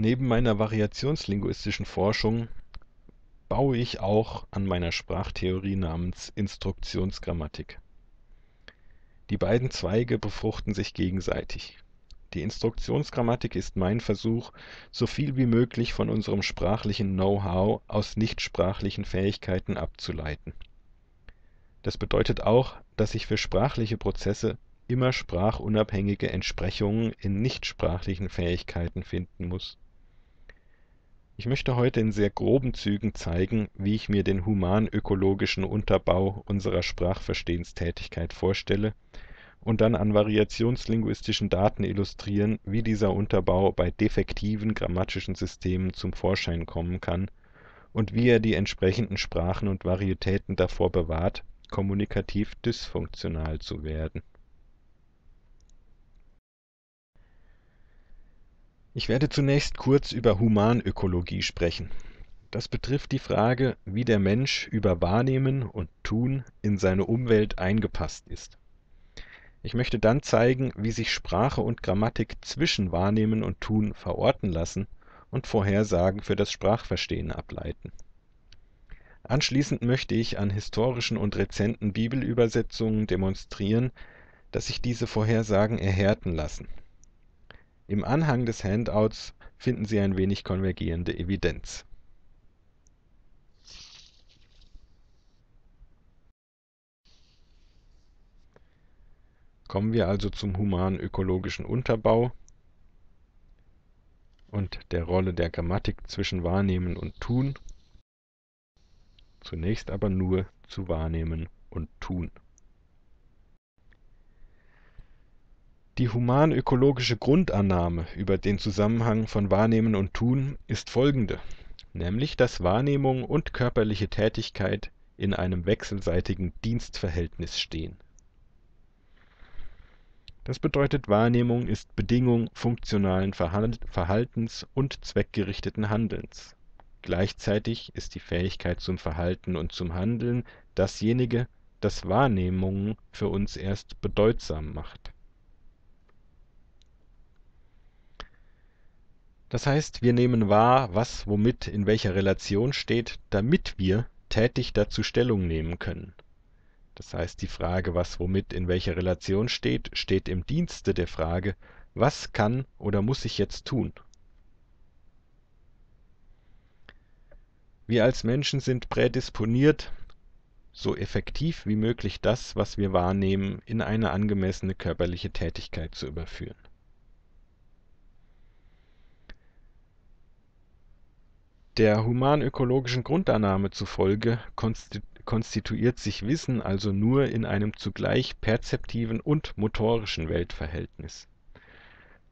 Neben meiner variationslinguistischen Forschung baue ich auch an meiner Sprachtheorie namens Instruktionsgrammatik. Die beiden Zweige befruchten sich gegenseitig. Die Instruktionsgrammatik ist mein Versuch, so viel wie möglich von unserem sprachlichen Know-how aus nichtsprachlichen Fähigkeiten abzuleiten. Das bedeutet auch, dass ich für sprachliche Prozesse immer sprachunabhängige Entsprechungen in nichtsprachlichen Fähigkeiten finden muss. Ich möchte heute in sehr groben Zügen zeigen, wie ich mir den humanökologischen Unterbau unserer Sprachverstehenstätigkeit vorstelle und dann an variationslinguistischen Daten illustrieren, wie dieser Unterbau bei defektiven grammatischen Systemen zum Vorschein kommen kann und wie er die entsprechenden Sprachen und Varietäten davor bewahrt, kommunikativ dysfunktional zu werden. Ich werde zunächst kurz über Humanökologie sprechen. Das betrifft die Frage, wie der Mensch über Wahrnehmen und Tun in seine Umwelt eingepasst ist. Ich möchte dann zeigen, wie sich Sprache und Grammatik zwischen Wahrnehmen und Tun verorten lassen und Vorhersagen für das Sprachverstehen ableiten. Anschließend möchte ich an historischen und rezenten Bibelübersetzungen demonstrieren, dass sich diese Vorhersagen erhärten lassen. Im Anhang des Handouts finden Sie ein wenig konvergierende Evidenz. Kommen wir also zum humanökologischen Unterbau und der Rolle der Grammatik zwischen Wahrnehmen und Tun. Zunächst aber nur zu Wahrnehmen und Tun. Die humanökologische Grundannahme über den Zusammenhang von Wahrnehmen und Tun ist folgende, nämlich dass Wahrnehmung und körperliche Tätigkeit in einem wechselseitigen Dienstverhältnis stehen. Das bedeutet, Wahrnehmung ist Bedingung funktionalen Verhaltens und zweckgerichteten Handelns. Gleichzeitig ist die Fähigkeit zum Verhalten und zum Handeln dasjenige, das Wahrnehmung für uns erst bedeutsam macht. Das heißt, wir nehmen wahr, was womit in welcher Relation steht, damit wir tätig dazu Stellung nehmen können. Das heißt, die Frage, was womit in welcher Relation steht, steht im Dienste der Frage, was kann oder muss ich jetzt tun? Wir als Menschen sind prädisponiert, so effektiv wie möglich das, was wir wahrnehmen, in eine angemessene körperliche Tätigkeit zu überführen. Der humanökologischen Grundannahme zufolge konstituiert sich Wissen also nur in einem zugleich perzeptiven und motorischen Weltverhältnis.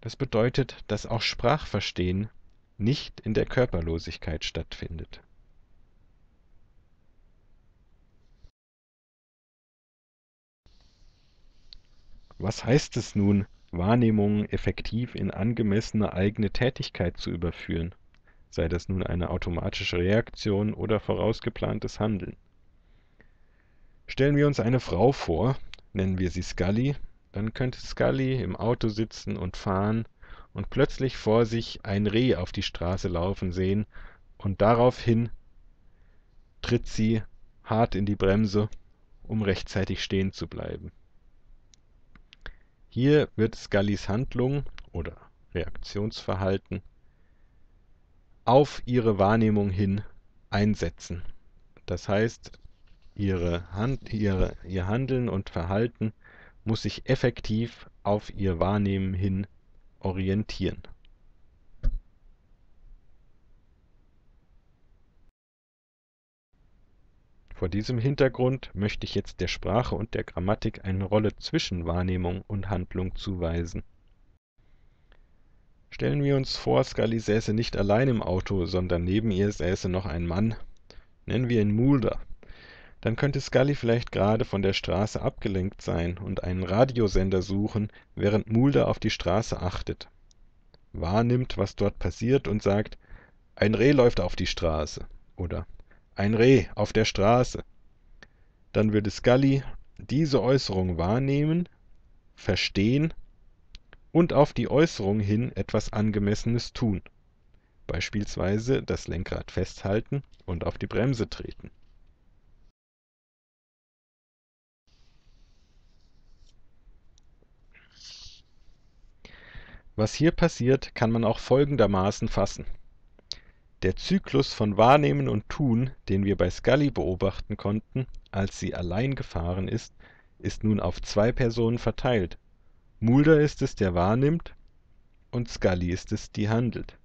Das bedeutet, dass auch Sprachverstehen nicht in der Körperlosigkeit stattfindet. Was heißt es nun, Wahrnehmungen effektiv in angemessene eigene Tätigkeit zu überführen? Sei das nun eine automatische Reaktion oder vorausgeplantes Handeln. Stellen wir uns eine Frau vor, nennen wir sie Scully, dann könnte Scully im Auto sitzen und fahren und plötzlich vor sich ein Reh auf die Straße laufen sehen und daraufhin tritt sie hart in die Bremse, um rechtzeitig stehen zu bleiben. Hier wird Scullys Handlung oder Reaktionsverhalten auf ihre Wahrnehmung hin einsetzen. Das heißt, ihr Handeln und Verhalten muss sich effektiv auf ihr Wahrnehmen hin orientieren. Vor diesem Hintergrund möchte ich jetzt der Sprache und der Grammatik eine Rolle zwischen Wahrnehmung und Handlung zuweisen. Stellen wir uns vor, Scully säße nicht allein im Auto, sondern neben ihr säße noch ein Mann, nennen wir ihn Mulder. Dann könnte Scully vielleicht gerade von der Straße abgelenkt sein und einen Radiosender suchen, während Mulder auf die Straße achtet, wahrnimmt, was dort passiert und sagt, ein Reh läuft auf die Straße oder ein Reh auf der Straße. Dann würde Scully diese Äußerung wahrnehmen, verstehen und auf die Äußerung hin etwas Angemessenes tun. beispielsweise das Lenkrad festhalten und auf die Bremse treten. Was hier passiert, kann man auch folgendermaßen fassen. Der Zyklus von Wahrnehmen und Tun, den wir bei Scully beobachten konnten, als sie allein gefahren ist, ist nun auf zwei Personen verteilt. Mulder ist es, der wahrnimmt, und Scully ist es, die handelt.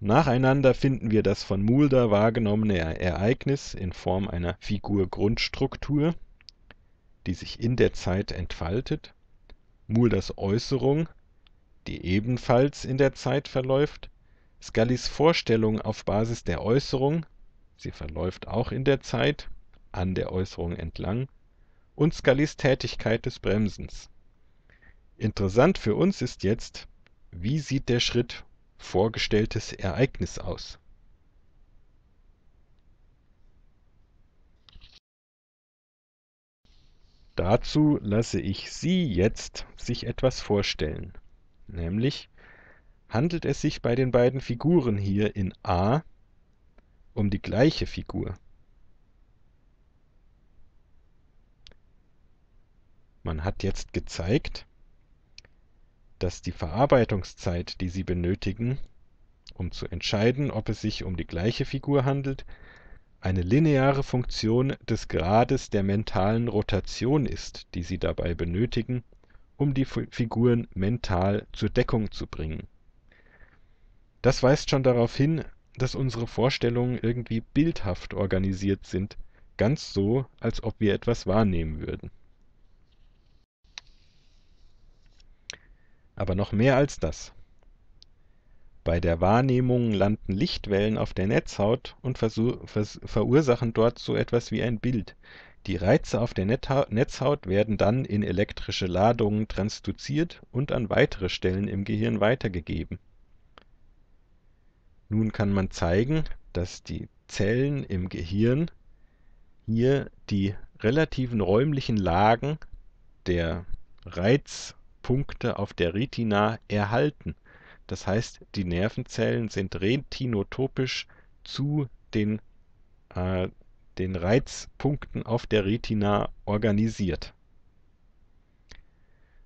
Nacheinander finden wir das von Mulder wahrgenommene Ereignis in Form einer Figur-Grundstruktur, die sich in der Zeit entfaltet, Mulders Äußerung, die ebenfalls in der Zeit verläuft, Scullys Vorstellung auf Basis der Äußerung, sie verläuft auch in der Zeit, an der Äußerung entlang, und Scullys Tätigkeit des Bremsens. Interessant für uns ist jetzt, wie sieht der Schritt vorgestelltes Ereignis aus? Dazu lasse ich Sie jetzt sich etwas vorstellen, nämlich handelt es sich bei den beiden Figuren hier in A um die gleiche Figur. Man hat jetzt gezeigt, dass die Verarbeitungszeit, die Sie benötigen, um zu entscheiden, ob es sich um die gleiche Figur handelt, eine lineare Funktion des Grades der mentalen Rotation ist, die Sie dabei benötigen, um die Figuren mental zur Deckung zu bringen. Das weist schon darauf hin, dass unsere Vorstellungen irgendwie bildhaft organisiert sind, ganz so, als ob wir etwas wahrnehmen würden. Aber noch mehr als das. Bei der Wahrnehmung landen Lichtwellen auf der Netzhaut und verursachen dort so etwas wie ein Bild. Die Reize auf der Netzhaut werden dann in elektrische Ladungen transduziert und an weitere Stellen im Gehirn weitergegeben. Nun kann man zeigen, dass die Zellen im Gehirn hier die relativen räumlichen Lagen der Reizpunkte auf der Retina erhalten. Das heißt, die Nervenzellen sind retinotopisch zu den Reizpunkten auf der Retina organisiert.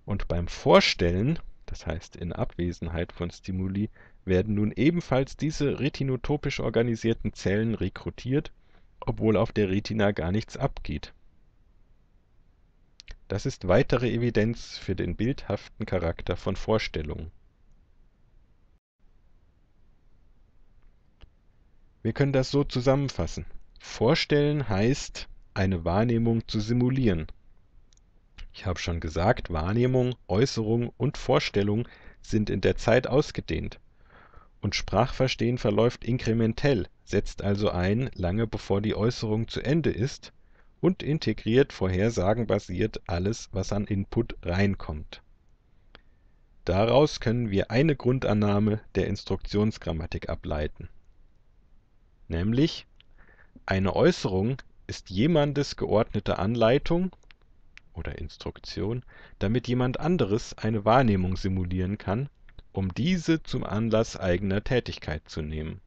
Und beim Vorstellen, das heißt in Abwesenheit von Stimuli, werden nun ebenfalls diese retinotopisch organisierten Zellen rekrutiert, obwohl auf der Retina gar nichts abgeht. Das ist weitere Evidenz für den bildhaften Charakter von Vorstellungen. Wir können das so zusammenfassen. Vorstellen heißt, eine Wahrnehmung zu simulieren. Ich habe schon gesagt, Wahrnehmung, Äußerung und Vorstellung sind in der Zeit ausgedehnt. Und Sprachverstehen verläuft inkrementell, setzt also ein, lange bevor die Äußerung zu Ende ist, und integriert vorhersagenbasiert alles, was an Input reinkommt. Daraus können wir eine Grundannahme der Instruktionsgrammatik ableiten. Nämlich, eine Äußerung ist jemandes geordnete Anleitung oder Instruktion, damit jemand anderes eine Wahrnehmung simulieren kann, um diese zum Anlass eigener Tätigkeit zu nehmen.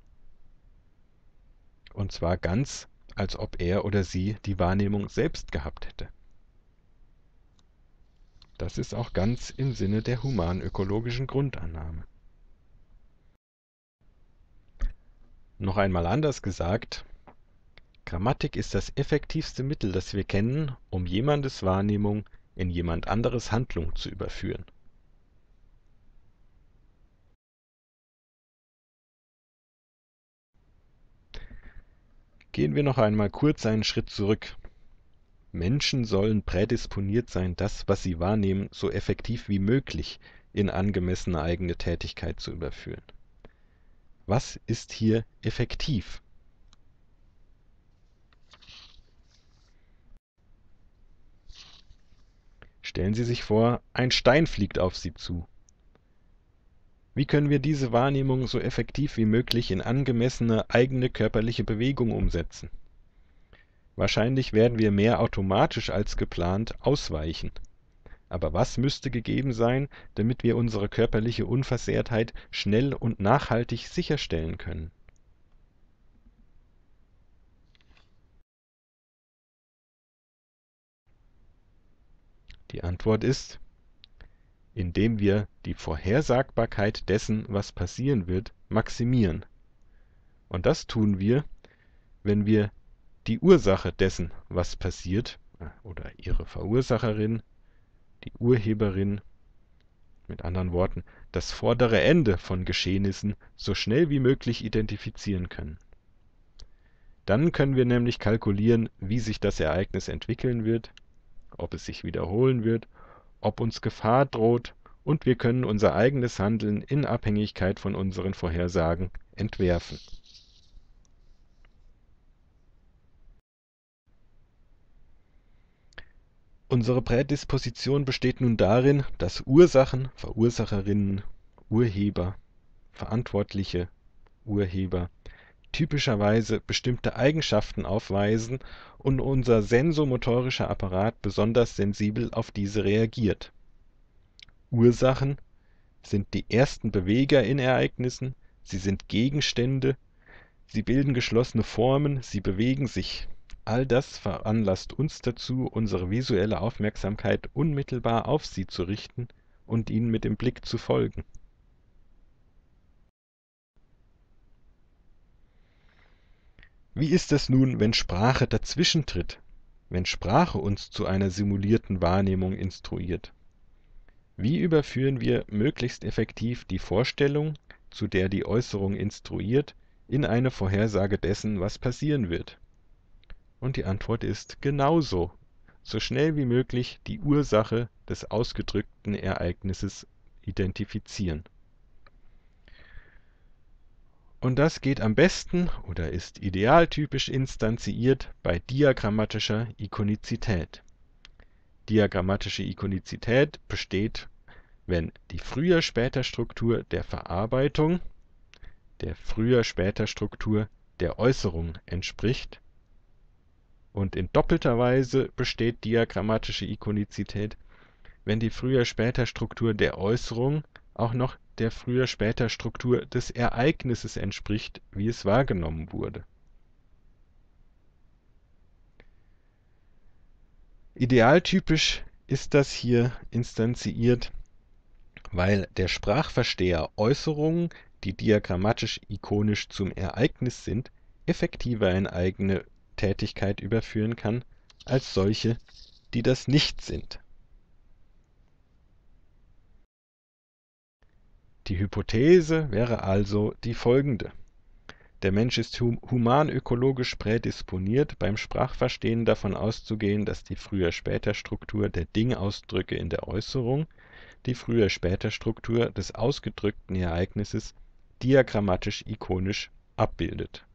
Und zwar ganz, als ob er oder sie die Wahrnehmung selbst gehabt hätte. Das ist auch ganz im Sinne der humanökologischen Grundannahme. Noch einmal anders gesagt, Grammatik ist das effektivste Mittel, das wir kennen, um jemandes Wahrnehmung in jemand anderes Handlung zu überführen. Gehen wir noch einmal kurz einen Schritt zurück. Menschen sollen prädisponiert sein, das, was sie wahrnehmen, so effektiv wie möglich in angemessene eigene Tätigkeit zu überführen. Was ist hier effektiv? Stellen Sie sich vor, ein Stein fliegt auf Sie zu. Wie können wir diese Wahrnehmung so effektiv wie möglich in angemessene eigene körperliche Bewegung umsetzen? Wahrscheinlich werden wir mehr automatisch als geplant ausweichen. Aber was müsste gegeben sein, damit wir unsere körperliche Unversehrtheit schnell und nachhaltig sicherstellen können? Die Antwort ist, indem wir die Vorhersagbarkeit dessen, was passieren wird, maximieren. Und das tun wir, wenn wir die Ursache dessen, was passiert, oder ihre Verursacherin, die Urheberin, mit anderen Worten, das vordere Ende von Geschehnissen so schnell wie möglich identifizieren können. Dann können wir nämlich kalkulieren, wie sich das Ereignis entwickeln wird, ob es sich wiederholen wird, ob uns Gefahr droht, und wir können unser eigenes Handeln in Abhängigkeit von unseren Vorhersagen entwerfen. Unsere Prädisposition besteht nun darin, dass Ursachen, Verursacherinnen, Urheber, verantwortliche Urheber typischerweise bestimmte Eigenschaften aufweisen und unser sensomotorischer Apparat besonders sensibel auf diese reagiert. Ursachen sind die ersten Beweger in Ereignissen, sie sind Gegenstände, sie bilden geschlossene Formen, sie bewegen sich. All das veranlasst uns dazu, unsere visuelle Aufmerksamkeit unmittelbar auf sie zu richten und ihnen mit dem Blick zu folgen. Wie ist es nun, wenn Sprache dazwischentritt, wenn Sprache uns zu einer simulierten Wahrnehmung instruiert? Wie überführen wir möglichst effektiv die Vorstellung, zu der die Äußerung instruiert, in eine Vorhersage dessen, was passieren wird? Und die Antwort ist genauso, so schnell wie möglich die Ursache des ausgedrückten Ereignisses identifizieren. Und das geht am besten oder ist idealtypisch instanziert bei diagrammatischer Ikonizität. Diagrammatische Ikonizität besteht, wenn die Früher-Später-Struktur der Verarbeitung, der Früher-Später-Struktur der Äußerung entspricht. Und in doppelter Weise besteht diagrammatische Ikonizität, wenn die Früher-Später-Struktur der Äußerung auch noch der Früher-Später-Struktur des Ereignisses entspricht, wie es wahrgenommen wurde. Idealtypisch ist das hier instanziert, weil der Sprachversteher Äußerungen, die diagrammatisch-ikonisch zum Ereignis sind, effektiver in eigene Tätigkeit überführen kann, als solche, die das nicht sind. Die Hypothese wäre also die folgende. Der Mensch ist humanökologisch prädisponiert, beim Sprachverstehen davon auszugehen, dass die Früher-Später-Struktur der Dingausdrücke in der Äußerung die Früher-Später-Struktur des ausgedrückten Ereignisses diagrammatisch-ikonisch abbildet.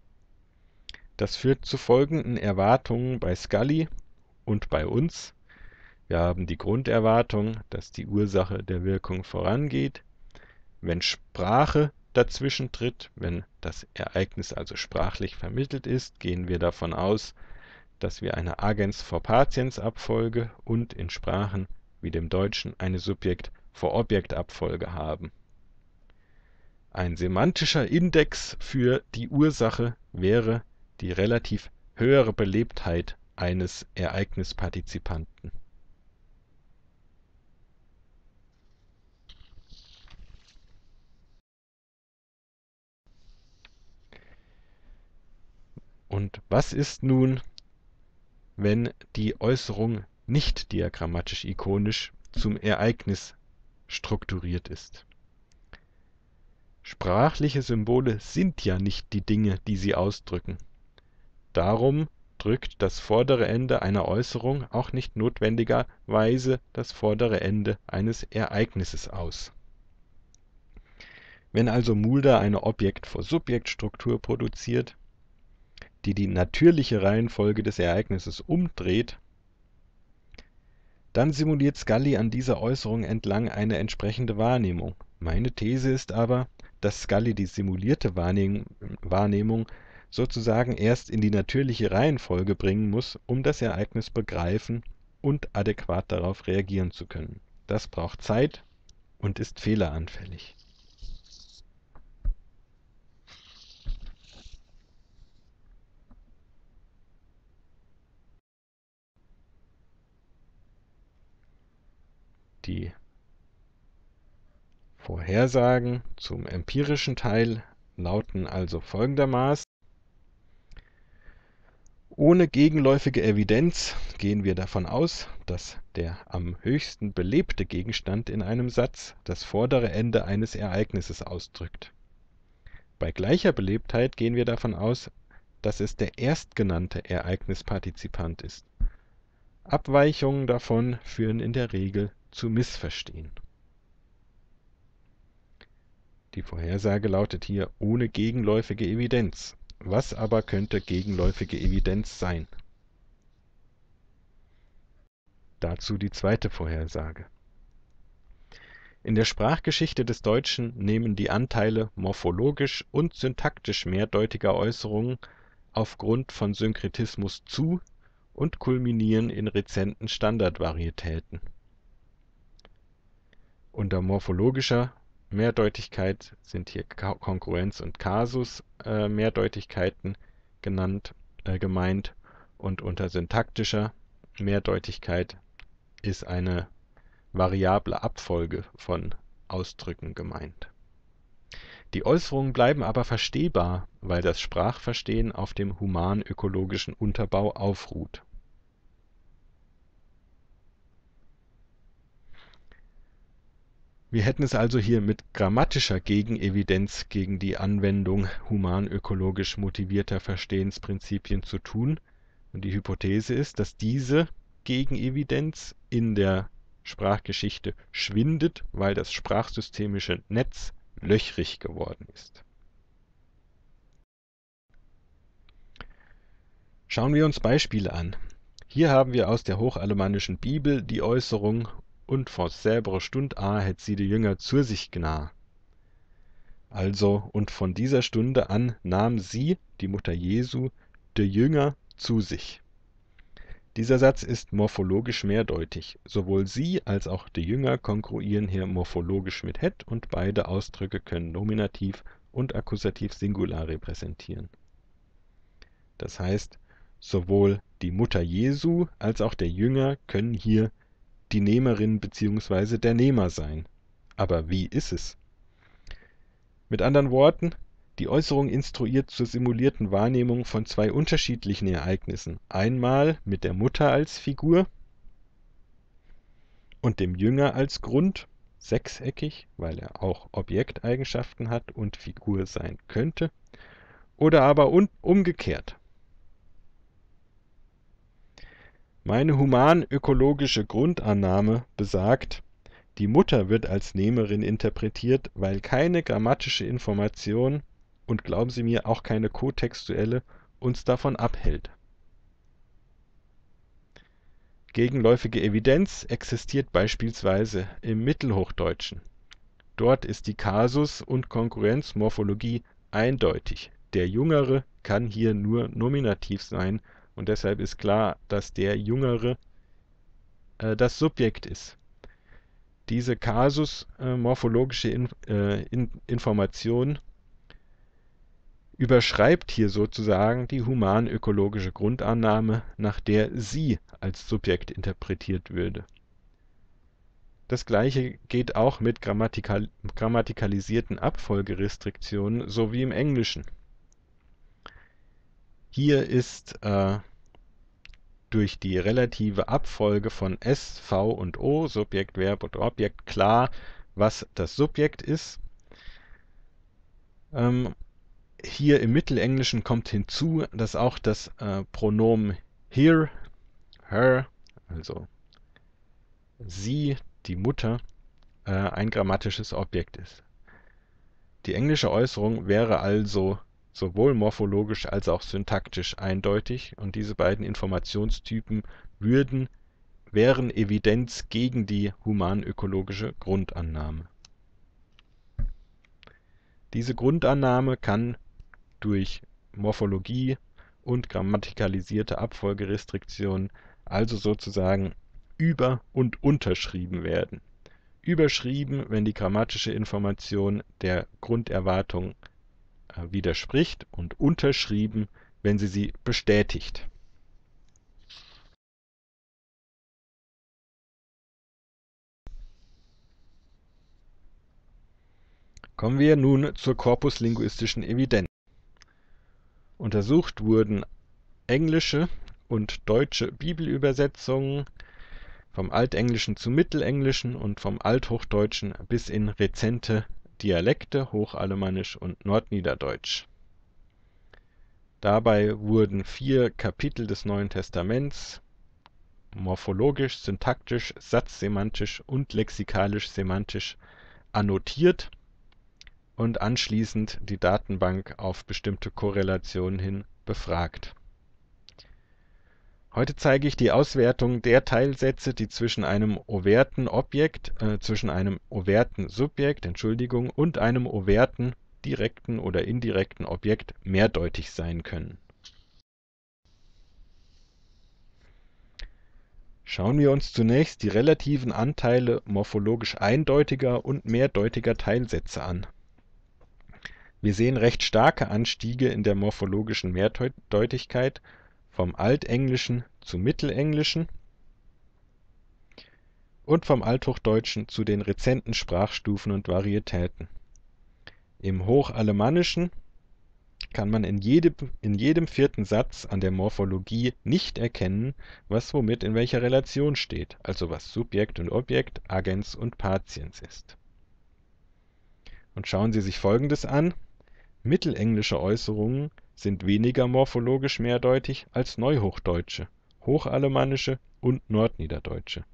Das führt zu folgenden Erwartungen bei Scully und bei uns. Wir haben die Grunderwartung, dass die Ursache der Wirkung vorangeht. Wenn Sprache dazwischen tritt, wenn das Ereignis also sprachlich vermittelt ist, gehen wir davon aus, dass wir eine Agens vor Patiens Abfolge und in Sprachen wie dem Deutschen eine Subjekt vor Objekt Abfolge haben. Ein semantischer Index für die Ursache wäre die relativ höhere Belebtheit eines Ereignispartizipanten. Und was ist nun, wenn die Äußerung nicht diagrammatisch-ikonisch zum Ereignis strukturiert ist? Sprachliche Symbole sind ja nicht die Dinge, die sie ausdrücken. Darum drückt das vordere Ende einer Äußerung auch nicht notwendigerweise das vordere Ende eines Ereignisses aus. Wenn also Mulder eine Objekt-vor-Subjekt-Struktur produziert, die die natürliche Reihenfolge des Ereignisses umdreht, dann simuliert Scully an dieser Äußerung entlang eine entsprechende Wahrnehmung. Meine These ist aber, dass Scully die simulierte Wahrnehmung sozusagen erst in die natürliche Reihenfolge bringen muss, um das Ereignis begreifen und adäquat darauf reagieren zu können. Das braucht Zeit und ist fehleranfällig. Die Vorhersagen zum empirischen Teil lauten also folgendermaßen: Ohne gegenläufige Evidenz gehen wir davon aus, dass der am höchsten belebte Gegenstand in einem Satz das vordere Ende eines Ereignisses ausdrückt. Bei gleicher Belebtheit gehen wir davon aus, dass es der erstgenannte Ereignispartizipant ist. Abweichungen davon führen in der Regel zu Missverstehen. Die Vorhersage lautet hier ohne gegenläufige Evidenz. Was aber könnte gegenläufige Evidenz sein? Dazu die zweite Vorhersage. In der Sprachgeschichte des Deutschen nehmen die Anteile morphologisch und syntaktisch mehrdeutiger Äußerungen aufgrund von Synkretismus zu und kulminieren in rezenten Standardvarietäten. Unter morphologischer Mehrdeutigkeit sind hier Kongruenz- und Kasus-Mehrdeutigkeiten gemeint, und unter syntaktischer Mehrdeutigkeit ist eine variable Abfolge von Ausdrücken gemeint. Die Äußerungen bleiben aber verstehbar, weil das Sprachverstehen auf dem humanökologischen Unterbau aufruht. Wir hätten es also hier mit grammatischer Gegenevidenz gegen die Anwendung humanökologisch motivierter Verstehensprinzipien zu tun. Und die Hypothese ist, dass diese Gegenevidenz in der Sprachgeschichte schwindet, weil das sprachsystemische Netz löchrig geworden ist. Schauen wir uns Beispiele an. Hier haben wir aus der hochalemannischen Bibel die Äußerung und vor selberer Stund a hätt sie die Jünger zur sich gna. Also, und von dieser Stunde an nahm sie, die Mutter Jesu, die Jünger zu sich. Dieser Satz ist morphologisch mehrdeutig. Sowohl sie als auch die Jünger kongruieren hier morphologisch mit hätt, und beide Ausdrücke können Nominativ und Akkusativ Singular repräsentieren. Das heißt, sowohl die Mutter Jesu als auch der Jünger können hier die Nehmerin bzw. der Nehmer sein. Aber wie ist es? Mit anderen Worten, die Äußerung instruiert zur simulierten Wahrnehmung von zwei unterschiedlichen Ereignissen. Einmal mit der Mutter als Figur und dem Jünger als Grund, sechseckig, weil er auch Objekteigenschaften hat und Figur sein könnte, oder aber umgekehrt. Meine humanökologische Grundannahme besagt, die Mutter wird als Nehmerin interpretiert, weil keine grammatische Information und, glauben Sie mir, auch keine kotextuelle uns davon abhält. Gegenläufige Evidenz existiert beispielsweise im Mittelhochdeutschen. Dort ist die Kasus- und Kongruenzmorphologie eindeutig. Der Jüngere kann hier nur Nominativ sein, und deshalb ist klar, dass der Jüngere das Subjekt ist. Diese Kasus-morphologische Information überschreibt hier sozusagen die humanökologische Grundannahme, nach der sie als Subjekt interpretiert würde. Das Gleiche geht auch mit grammatikalisierten Abfolgerestriktionen, so wie im Englischen. Hier ist durch die relative Abfolge von S, V und O, Subjekt, Verb und Objekt, klar, was das Subjekt ist. Hier im Mittelenglischen kommt hinzu, dass auch das Pronomen here, her, also sie, die Mutter, ein grammatisches Objekt ist. Die englische Äußerung wäre also sowohl morphologisch als auch syntaktisch eindeutig, und diese beiden Informationstypen wären Evidenz gegen die humanökologische Grundannahme. Diese Grundannahme kann durch Morphologie und grammatikalisierte Abfolgerestriktionen also sozusagen über- und unterschrieben werden. überschrieben, wenn die grammatische Information der Grunderwartung widerspricht und unterschrieben, wenn sie sie bestätigt. Kommen wir nun zur korpuslinguistischen Evidenz. Untersucht wurden englische und deutsche Bibelübersetzungen vom Altenglischen zum Mittelenglischen und vom Althochdeutschen bis in rezente Dialekte, Hochalemannisch und Nordniederdeutsch. Dabei wurden 4 Kapitel des Neuen Testaments morphologisch, syntaktisch, satzsemantisch und lexikalisch-semantisch annotiert und anschließend die Datenbank auf bestimmte Korrelationen hin befragt. Heute zeige ich die Auswertung der Teilsätze, die zwischen einem overten Objekt, Subjekt, und einem overten direkten oder indirekten Objekt mehrdeutig sein können. Schauen wir uns zunächst die relativen Anteile morphologisch eindeutiger und mehrdeutiger Teilsätze an. Wir sehen recht starke Anstiege in der morphologischen Mehrdeutigkeit vom Altenglischen zu Mittelenglischen und vom Althochdeutschen zu den rezenten Sprachstufen und Varietäten. Im Hochalemannischen kann man in jedem 4. Satz an der Morphologie nicht erkennen, was womit in welcher Relation steht, also was Subjekt und Objekt, Agens und Patiens ist. Und schauen Sie sich Folgendes an. Mittelenglische Äußerungen sind weniger morphologisch mehrdeutig als Neuhochdeutsche, Hochalemannische und Nordniederdeutsche.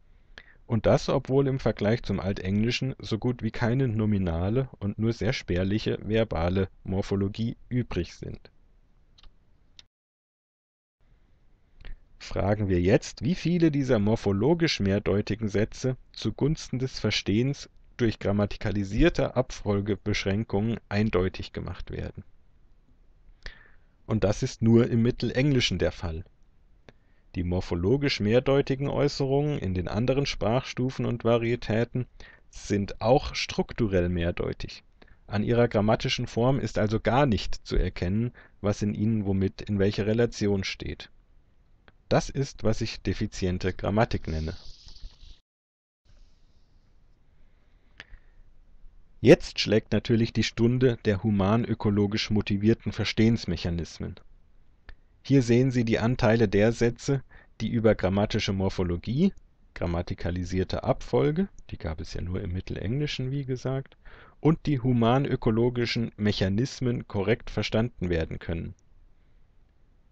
Und das, obwohl im Vergleich zum Altenglischen so gut wie keine nominale und nur sehr spärliche verbale Morphologie übrig sind. Fragen wir jetzt, wie viele dieser morphologisch mehrdeutigen Sätze zugunsten des Verstehens durch grammatikalisierte Abfolgebeschränkungen eindeutig gemacht werden. Und das ist nur im Mittelenglischen der Fall. Die morphologisch mehrdeutigen Äußerungen in den anderen Sprachstufen und Varietäten sind auch strukturell mehrdeutig. An ihrer grammatischen Form ist also gar nicht zu erkennen, was in ihnen womit in welcher Relation steht. Das ist, was ich defiziente Grammatik nenne. Jetzt schlägt natürlich die Stunde der humanökologisch motivierten Verstehensmechanismen. Hier sehen Sie die Anteile der Sätze, die über grammatische Morphologie, grammatikalisierte Abfolge, die gab es ja nur im Mittelenglischen, wie gesagt, und die humanökologischen Mechanismen korrekt verstanden werden können.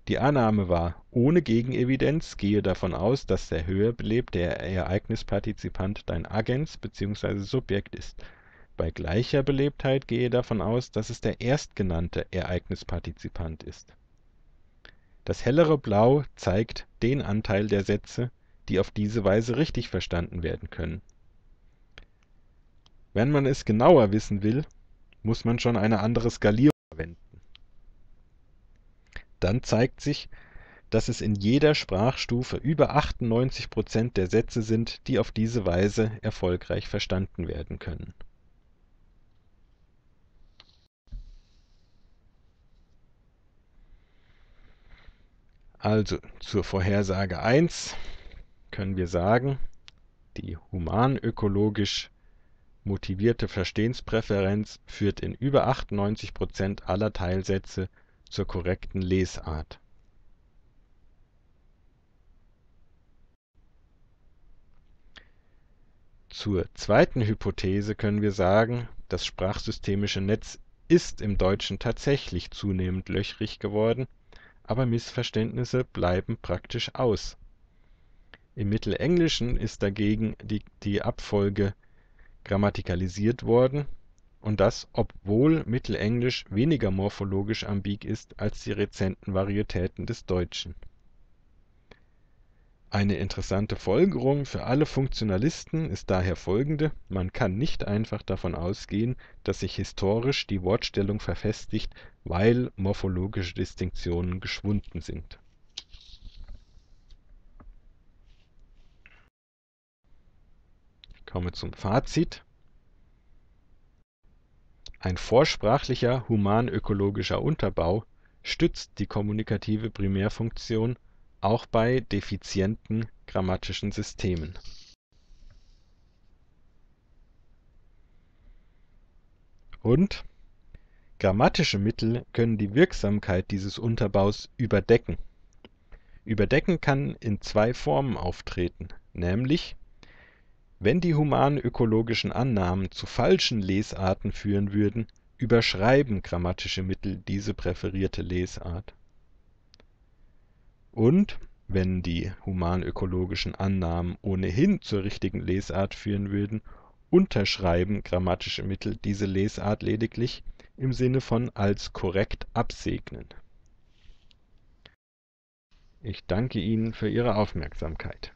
Die Annahme war, ohne Gegenevidenz gehe davon aus, dass der höher belebte Ereignispartizipant dein Agens bzw. Subjekt ist. Bei gleicher Belebtheit gehe davon aus, dass es der erstgenannte Ereignispartizipant ist. Das hellere Blau zeigt den Anteil der Sätze, die auf diese Weise richtig verstanden werden können. Wenn man es genauer wissen will, muss man schon eine andere Skalierung verwenden. Dann zeigt sich, dass es in jeder Sprachstufe über 98% der Sätze sind, die auf diese Weise erfolgreich verstanden werden können. Also zur Vorhersage 1 können wir sagen, die humanökologisch motivierte Verstehenspräferenz führt in über 98% aller Teilsätze zur korrekten Lesart. Zur zweiten Hypothese können wir sagen, das sprachsystemische Netz ist im Deutschen tatsächlich zunehmend löchrig geworden, aber Missverständnisse bleiben praktisch aus. Im Mittelenglischen ist dagegen die Abfolge grammatikalisiert worden, und das, obwohl Mittelenglisch weniger morphologisch ambig ist als die rezenten Varietäten des Deutschen. Eine interessante Folgerung für alle Funktionalisten ist daher folgende: Man kann nicht einfach davon ausgehen, dass sich historisch die Wortstellung verfestigt, weil morphologische Distinktionen geschwunden sind. Kommen wir zum Fazit. Ein vorsprachlicher humanökologischer Unterbau stützt die kommunikative Primärfunktion auch bei defizienten grammatischen Systemen. Und grammatische Mittel können die Wirksamkeit dieses Unterbaus überdecken. Überdecken kann in zwei Formen auftreten, nämlich wenn die humanökologischen Annahmen zu falschen Lesarten führen würden, überschreiben grammatische Mittel diese präferierte Lesart. Und wenn die humanökologischen Annahmen ohnehin zur richtigen Lesart führen würden, unterschreiben grammatische Mittel diese Lesart lediglich im Sinne von als korrekt absegnen. Ich danke Ihnen für Ihre Aufmerksamkeit.